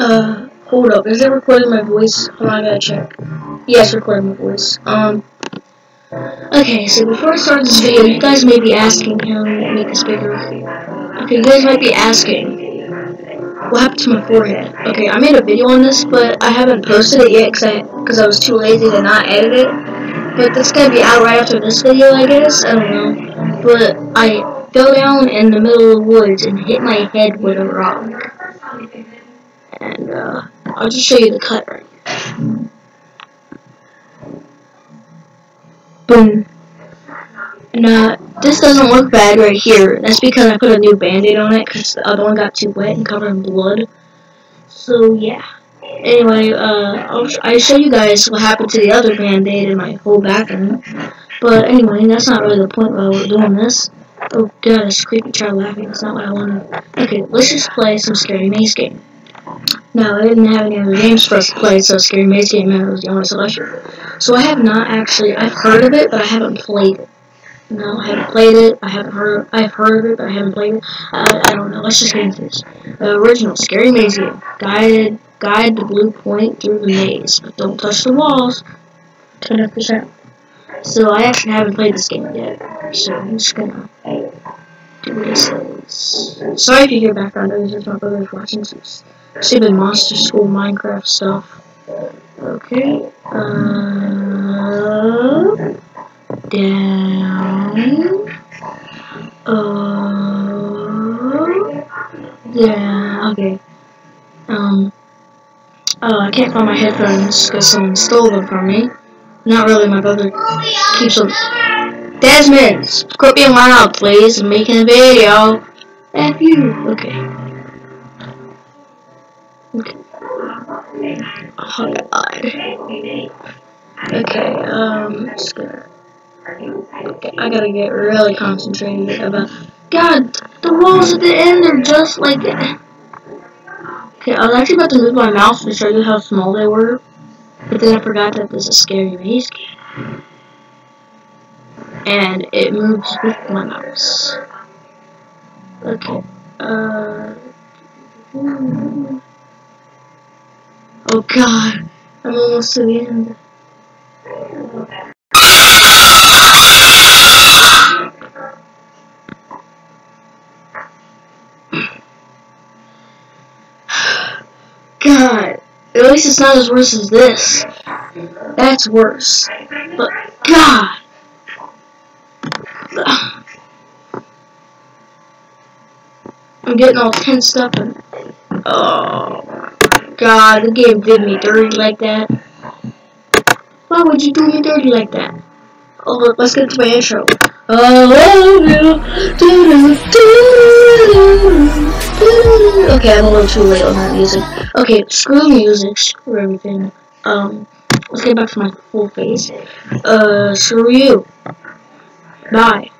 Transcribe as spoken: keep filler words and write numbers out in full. Uh, hold up. Is it recording my voice? Hold on, I gotta check. Yes, recording my voice. Um. Okay, so before I start this video, you guys may be asking how to make this bigger. Okay, you guys might be asking, what happened to my forehead? Okay, I made a video on this, but I haven't posted it yet because I, cause I was too lazy to not edit it. But this gonna be out right after this video, I guess. I don't know. But I fell down in the middle of the woods and hit my head with a rock. And, uh, I'll just show you the cut right now. Boom. Now, this doesn't look bad right here. That's because I put a new band-aid on it because the other one got too wet and covered in blood. So, yeah. Anyway, uh, I'll, sh I'll show you guys what happened to the other band-aid in my whole back end. But anyway, that's not really the point while we're doing this. Oh, God, it's creepy child laughing. That's not what I wanted. Okay, let's just play some Scary Maze Game. Now, I didn't have any other games for us to play, so Scary Maze Game was the only selection. So I have not actually, I've heard of it, but I haven't played it. No, I haven't played it, I haven't heard, I've heard of it, but I haven't played it, I, I don't know, let's just get into this. The original Scary Maze Game, guide, guide the blue point through the maze, but don't touch the walls, turn up the sound. So I actually haven't played this game yet, so I'm just gonna do what it says. Sorry if you hear background noise, it's my brother's watching some stupid Monster School Minecraft stuff. Okay, uh... down, uh, yeah, okay, um, oh, I can't find my headphones because someone stole them from me, not really, my brother keeps them. Desmond, quit being loud, please, I'm making a video, F you, okay, okay, oh god, okay, um, just gonna, okay, I gotta get really concentrated about. God, the walls at the end are just like that. Okay, I was actually about to move my mouse to show you how small they were, but then I forgot that there's a Scary Maze Game, and it moves with my mouse. Okay, uh, oh God, I'm almost to the end. God, at least it's not as worse as this. That's worse. But God, I'm getting all tensed up and oh God, the game did me dirty like that. Why would you do me dirty like that? Oh, look, let's get to my intro. Okay, I'm a little too late on that music. Okay, screw music, screw everything. Um, let's get back to my full face. Uh, screw you. Bye.